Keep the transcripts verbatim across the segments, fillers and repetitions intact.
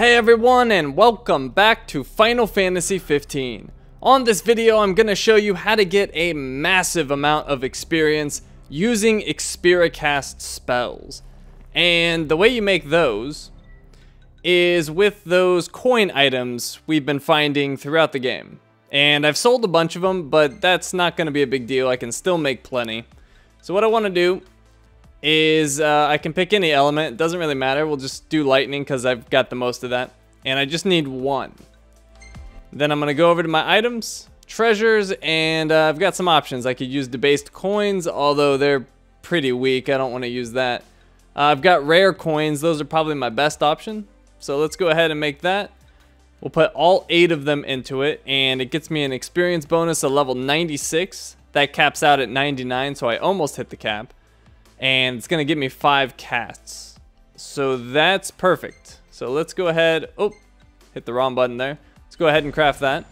Hey everyone, and welcome back to Final Fantasy fifteen. On this video I'm going to show you how to get a massive amount of experience using Expericast spells. And the way you make those is with those coin items we've been finding throughout the game. And I've sold a bunch of them, but that's not going to be a big deal. I can still make plenty. So what I want to do is uh, I can pick any element, it doesn't really matter, we'll just do lightning because I've got the most of that, and I just need one. Then I'm going to go over to my items, treasures, and uh, I've got some options. I could use debased coins, although they're pretty weak, I don't want to use that. Uh, I've got rare coins, those are probably my best option, so let's go ahead and make that. We'll put all eight of them into it, and it gets me an experience bonus of level ninety-six, that caps out at ninety-nine, so I almost hit the cap. And it's gonna give me five casts. So that's perfect. So let's go ahead, oh, hit the wrong button there. Let's go ahead and craft that.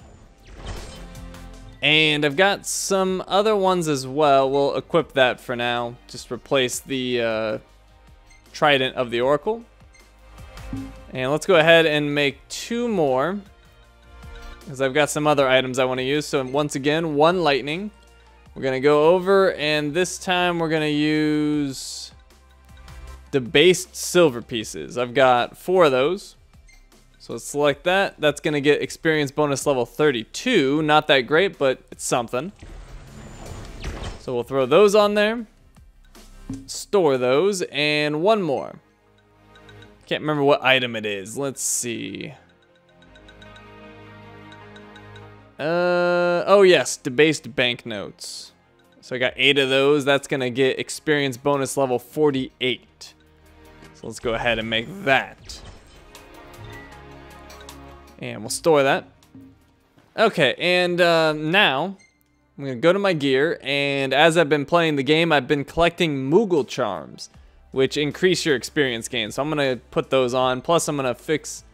And I've got some other ones as well. We'll equip that for now. Just replace the uh, trident of the Oracle. And let's go ahead and make two more, because I've got some other items I wanna use. So once again, one lightning. We're gonna go over, and this time we're gonna use debased silver pieces. I've got four of those. So let's select that. That's gonna get experience bonus level thirty-two. Not that great, but it's something. So we'll throw those on there. Store those, and one more. Can't remember what item it is. Let's see. Uh, oh yes, debased banknotes. So I got eight of those. That's gonna get experience bonus level forty-eight. So let's go ahead and make that. And we'll store that. Okay, and uh, now I'm gonna go to my gear, and as I've been playing the game, I've been collecting Moogle Charms, which increase your experience gain. So I'm gonna put those on, plus I'm gonna fix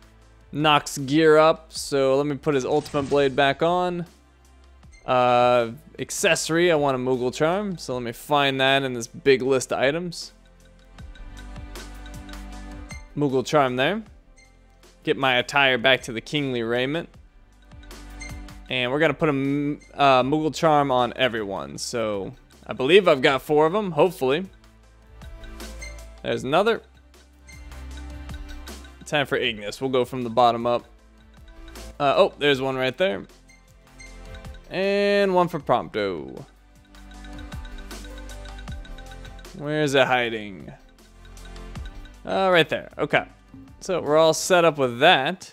Noctis gear up, so let me put his ultimate blade back on. Uh, accessory, I want a Moogle Charm, so let me find that in this big list of items. Moogle Charm there. Get my attire back to the kingly raiment. And we're going to put a uh, Moogle Charm on everyone, so I believe I've got four of them, hopefully. There's another. Time for Ignis. We'll go from the bottom up. Uh, oh, there's one right there. And one for Prompto. Where's it hiding? Uh, right there. Okay. So we're all set up with that.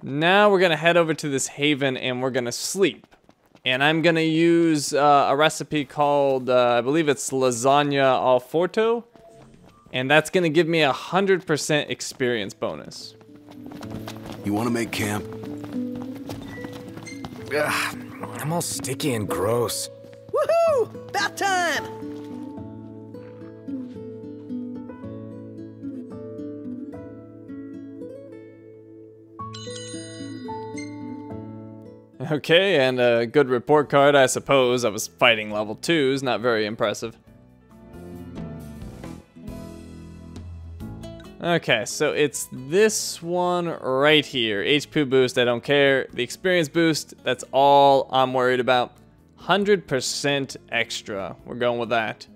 Now we're going to head over to this haven and we're going to sleep. And I'm going to use uh, a recipe called, uh, I believe it's Lasagna al Forno. And that's gonna give me a hundred percent experience bonus. You wanna make camp? Ugh, I'm all sticky and gross. Woohoo! Bath time! Okay, and a good report card, I suppose. I was fighting level twos, not very impressive. Okay, so it's this one right here. H P boost, I don't care. The experience boost, that's all I'm worried about. one hundred percent extra. We're going with that.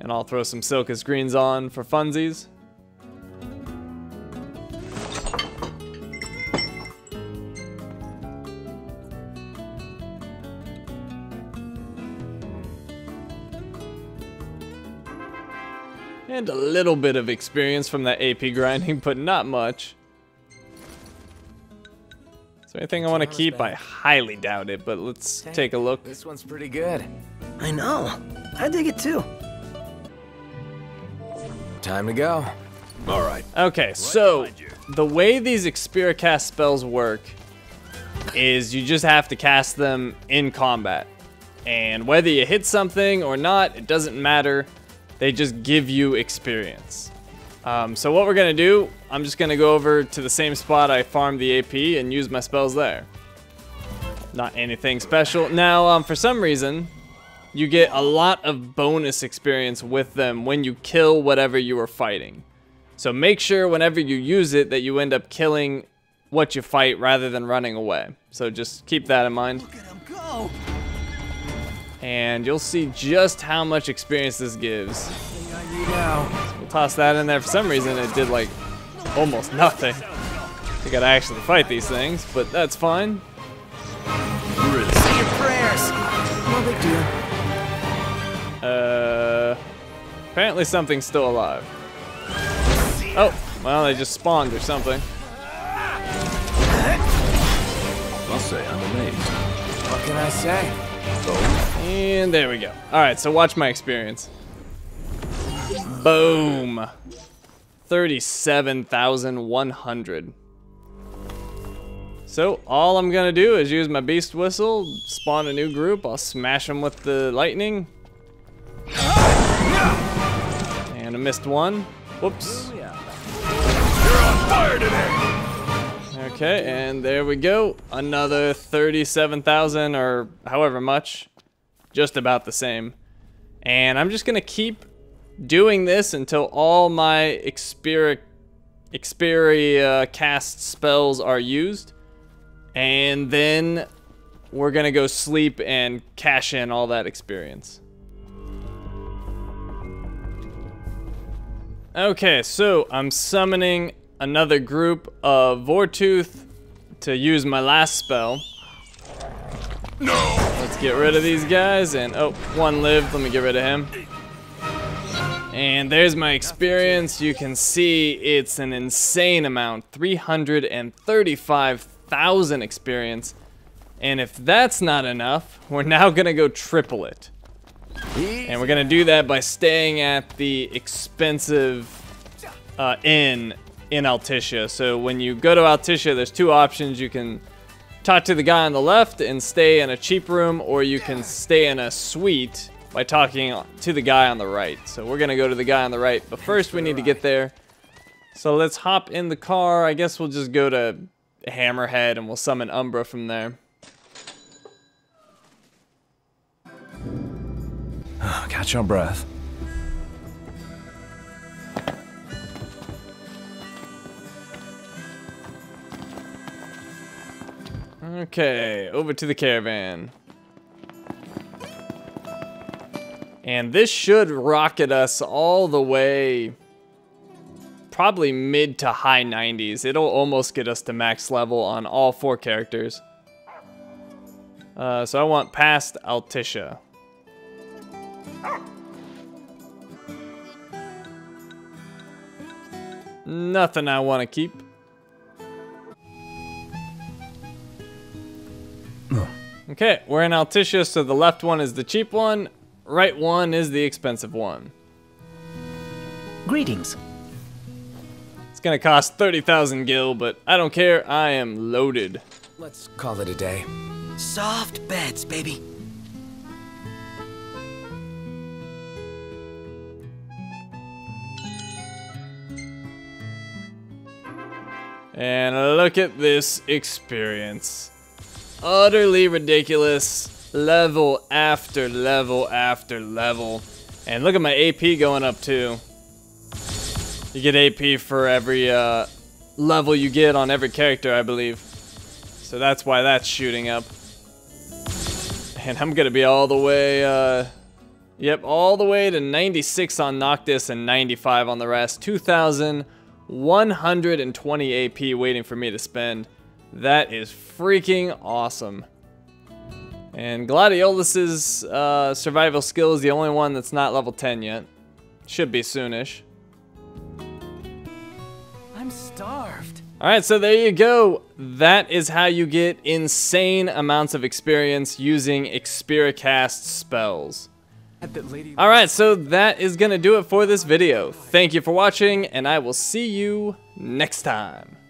And I'll throw some Silcus Greens on for funsies. And a little bit of experience from that A P grinding, but not much. Is there anything I want to keep? I highly doubt it, but let's take a look. This one's pretty good. I know. I dig it too. Time to go. All right. Okay, so the way these Expericast spells work is you just have to cast them in combat. And whether you hit something or not, it doesn't matter. They just give you experience. Um, so what we're gonna do, I'm just gonna go over to the same spot I farmed the A P and use my spells there. Not anything special. Now, um, for some reason, you get a lot of bonus experience with them when you kill whatever you were fighting. So make sure whenever you use it that you end up killing what you fight rather than running away. So just keep that in mind. Look at him go. And you'll see just how much experience this gives. So we'll toss that in there. For some reason it did like almost nothing. You gotta actually fight these things, but that's fine. Say your prayers. No big deal. Uh, apparently something's still alive. Oh, well, they just spawned or something. I'll say I'm amazed. What can I say? And there we go. All right, so watch my experience. Boom. thirty-seven thousand one hundred. So all I'm gonna do is use my beast whistle, spawn a new group, I'll smash them with the lightning. And I missed one. Whoops. You're on fire today. Okay, and there we go. Another thirty-seven thousand or however much. Just about the same. And I'm just gonna keep doing this until all my Experic Expericast spells are used. And then we're gonna go sleep and cash in all that experience. Okay, so I'm summoning another group of Vortooth to use my last spell. No. Let's get rid of these guys, and oh, one lived. Let me get rid of him. And there's my experience. You can see it's an insane amount, three hundred thirty-five thousand experience. And if that's not enough, we're now gonna go triple it. And we're gonna do that by staying at the expensive uh, inn in Altissia. So when you go to Altissia, there's two options. You can talk to the guy on the left and stay in a cheap room, or you can stay in a suite by talking to the guy on the right. So we're gonna go to the guy on the right, but first we need to get there. So let's hop in the car. I guess we'll just go to Hammerhead and we'll summon Umbra from there. Catch your breath. Okay, over to the caravan. And this should rocket us all the way, probably mid to high nineties. It'll almost get us to max level on all four characters. Uh, so I want past Altissia. Nothing I want to keep. Okay, we're in Altissia, so the left one is the cheap one, right one is the expensive one. Greetings. It's gonna cost thirty thousand gil, but I don't care, I am loaded. Let's call it a day. Soft beds, baby. And look at this experience. Utterly ridiculous, level after level after level. And look at my A P going up too. You get A P for every uh, level you get on every character, I believe. So that's why that's shooting up. And I'm gonna be all the way, uh, yep, all the way to ninety-six on Noctis and ninety-five on the rest. two thousand one hundred twenty A P waiting for me to spend. That is freaking awesome. And Gladiolus's uh, survival skill is the only one that's not level ten yet. Should be soonish. I'm starved. All right, so there you go. That is how you get insane amounts of experience using Expericast spells. All right, so that is gonna do it for this video. Thank you for watching, and I will see you next time.